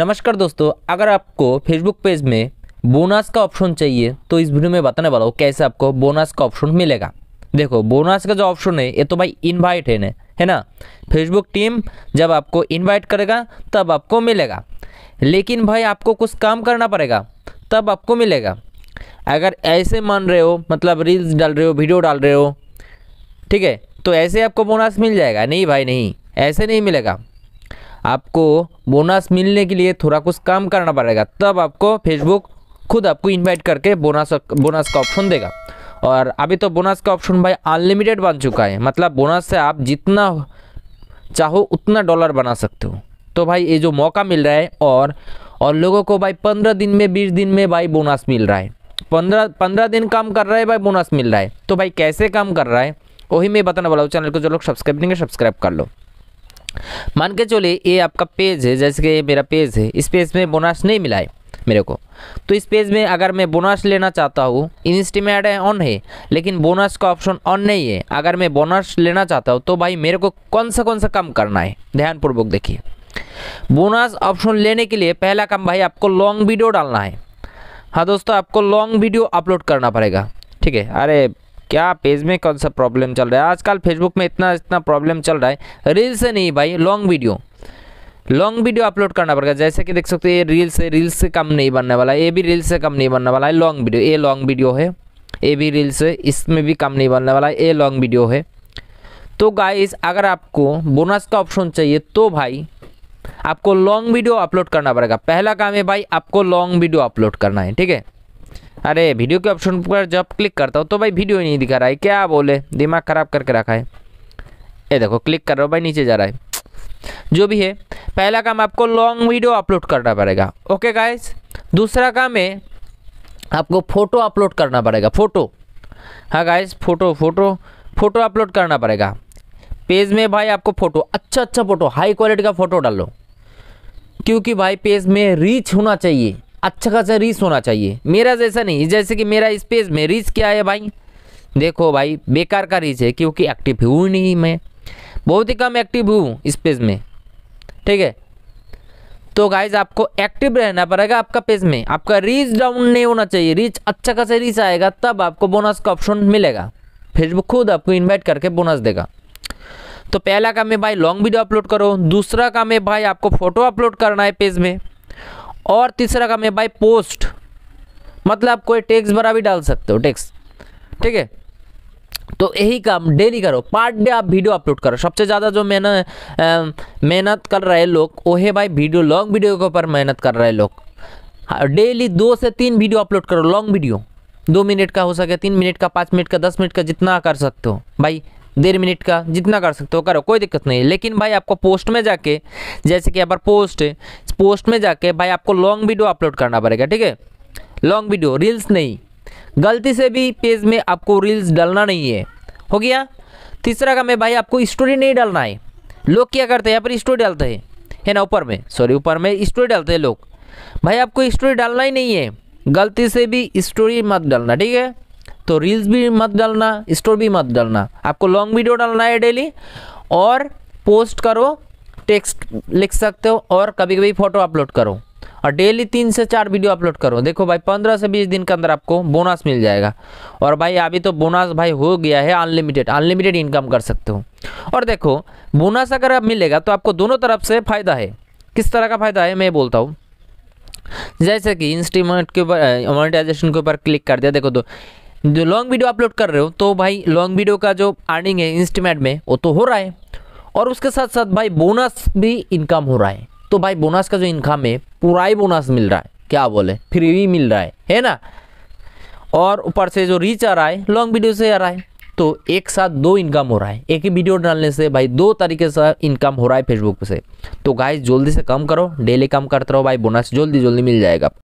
नमस्कार दोस्तों, अगर आपको फेसबुक पेज में बोनस का ऑप्शन चाहिए तो इस वीडियो में बताने वाला हूँ कैसे आपको बोनस का ऑप्शन मिलेगा। देखो, बोनस का जो ऑप्शन है ये तो भाई इनवाइट है ना। फेसबुक टीम जब आपको इनवाइट करेगा तब आपको मिलेगा, लेकिन भाई आपको कुछ काम करना पड़ेगा तब आपको मिलेगा। अगर ऐसे मान रहे हो, मतलब रील्स डाल रहे हो, वीडियो डाल रहे हो, ठीक है, तो ऐसे आपको बोनस मिल जाएगा। नहीं भाई नहीं, ऐसे नहीं मिलेगा। आपको बोनस मिलने के लिए थोड़ा कुछ काम करना पड़ेगा, तब आपको फेसबुक खुद आपको इनवाइट करके बोनस का ऑप्शन देगा। और अभी तो बोनस का ऑप्शन भाई अनलिमिटेड बन चुका है, मतलब बोनस से आप जितना चाहो उतना डॉलर बना सकते हो। तो भाई ये जो मौका मिल रहा है और लोगों को भाई 15 दिन में 20 दिन में भाई बोनस मिल रहा है। 15 दिन काम कर रहा है भाई, बोनस मिल रहा है। तो भाई कैसे काम कर रहा है वही मैं बताने वाला हूँ। चैनल को जो लोग सब्सक्राइब नहीं करेंगे सब्सक्राइब कर लो। मान के चलिए ये आपका पेज है, जैसे कि ये मेरा पेज है, इस पेज में बोनस नहीं मिला है मेरे को। तो इस पेज में अगर मैं बोनस लेना चाहता हूँ, इनस्टीमेट ऑन है लेकिन बोनस का ऑप्शन ऑन नहीं है। अगर मैं बोनस लेना चाहता हूँ तो भाई मेरे को कौन सा काम करना है, ध्यानपूर्वक देखिए। बोनस ऑप्शन लेने के लिए पहला काम भाई आपको लॉन्ग वीडियो डालना है। हाँ दोस्तों, आपको लॉन्ग वीडियो अपलोड करना पड़ेगा, ठीक है। अरे क्या पेज में कौन सा प्रॉब्लम चल रहा है आजकल, फेसबुक में इतना प्रॉब्लम चल रहा है। रील से नहीं भाई, लॉन्ग वीडियो अपलोड करना पड़ेगा। जैसे कि देख सकते हो ये रील से कम नहीं बनने वाला, ये भी रील से कम नहीं बनने वाला है। लॉन्ग वीडियो, ये लॉन्ग वीडियो है, ये भी रील से, इसमें भी कम नहीं बनने वाला, ये लॉन्ग वीडियो है। तो गाइस, अगर आपको बोनस का ऑप्शन चाहिए तो भाई आपको लॉन्ग वीडियो अपलोड करना पड़ेगा। पहला काम है भाई आपको लॉन्ग वीडियो अपलोड करना है, ठीक है। अरे वीडियो के ऑप्शन पर जब क्लिक करता हूँ तो भाई वीडियो नहीं दिखा रहा है, क्या बोले, दिमाग ख़राब करके रखा है। ये देखो क्लिक कर रहा हूँ भाई, नीचे जा रहा है। जो भी है, पहला काम आपको लॉन्ग वीडियो अपलोड करना पड़ेगा, ओके गाइस। दूसरा काम है आपको फ़ोटो अपलोड करना पड़ेगा। फ़ोटो, हाँ गाइस, फ़ोटो अपलोड करना पड़ेगा। पेज में भाई आपको फ़ोटो, अच्छा फ़ोटो, हाई क्वालिटी का फ़ोटो डालो, क्योंकि भाई पेज में रीच होना चाहिए, अच्छा खासा रीच होना चाहिए। मेरा जैसा नहीं, जैसे कि मेरा इस पेज में रीच क्या है भाई, देखो भाई बेकार का रीच है, क्योंकि एक्टिव हूँ नहीं, मैं बहुत ही कम एक्टिव हूँ इस पेज में, ठीक है। तो गाइज आपको एक्टिव रहना पड़ेगा। आपका पेज में आपका रीच डाउन नहीं होना चाहिए, रीच अच्छा खासा रीच आएगा तब आपको बोनस का ऑप्शन मिलेगा। फेसबुक खुद आपको इन्वाइट करके बोनस देगा। तो पहला काम है भाई लॉन्ग वीडियो अपलोड करो, दूसरा काम है भाई आपको फ़ोटो अपलोड करना है पेज में, और तीसरा काम है भाई पोस्ट, मतलब कोई टेक्स्ट भरा भी डाल सकते हो, टेक्स्ट, ठीक है। तो यही काम डेली करो, पार्ट डे आप वीडियो अपलोड करो। सबसे ज़्यादा जो मेहनत कर रहे लोग वो है भाई वीडियो, लॉन्ग वीडियो के ऊपर मेहनत कर रहे लोग। डेली 2 से 3 वीडियो अपलोड करो, लॉन्ग वीडियो 2 मिनट का हो सके, 3 मिनट का, 5 मिनट का, 10 मिनट का, जितना कर सकते हो भाई, 1.5 मिनट का, जितना कर सकते हो करो, कोई दिक्कत नहीं। लेकिन भाई आपको पोस्ट में जाके, जैसे कि यहाँ पर पोस्ट है, पोस्ट में जाके भाई आपको लॉन्ग वीडियो अपलोड करना पड़ेगा, ठीक है। लॉन्ग वीडियो, रील्स नहीं, गलती से भी पेज में आपको रील्स डालना नहीं है, हो गया। तीसरा काम है भाई आपको स्टोरी नहीं डालना है। लोग क्या करते हैं, यहाँ पर स्टोरी डालते हैं, है ना, ऊपर में स्टोरी डालते हैं लोग। भाई आपको स्टोरी डालना ही नहीं है, गलती से भी स्टोरी मत डालना, ठीक है। तो रील्स भी मत डालना, स्टोरी भी मत डालना, आपको लॉन्ग वीडियो डालना है डेली, और पोस्ट करो, टेक्स्ट लिख सकते हो, और कभी कभी फ़ोटो अपलोड करो, और डेली 3 से 4 वीडियो अपलोड करो। देखो भाई 15 से 20 दिन के अंदर आपको बोनस मिल जाएगा। और भाई अभी तो बोनस भाई हो गया है अनलिमिटेड इनकम कर सकते हो। और देखो बोनस अगर आप मिलेगा तो आपको दोनों तरफ से फ़ायदा है। किस तरह का फ़ायदा है मैं बोलता हूँ, जैसे कि इंस्टीमेट के ऊपर, मोनेटाइजेशन के ऊपर क्लिक कर दिया, देखो जो लॉन्ग वीडियो अपलोड कर रहे हो तो भाई लॉन्ग वीडियो का जो अर्निंग है इंस्टीमेट में वो तो हो रहा है, और उसके साथ साथ भाई बोनस भी इनकम हो रहा है। तो भाई बोनस का जो इनकम है पूरा ही बोनस मिल रहा है, क्या बोले, फ्री भी मिल रहा है ना। और ऊपर से जो रीच आ रहा है लॉन्ग वीडियो से आ रहा है, तो एक साथ 2 इनकम हो रहा है। एक ही वीडियो डालने से भाई 2 तरीके से इनकम हो रहा है फेसबुक से। तो गाइस जल्दी से काम करो, डेली काम करते रहो भाई, बोनस जल्दी मिल जाएगा।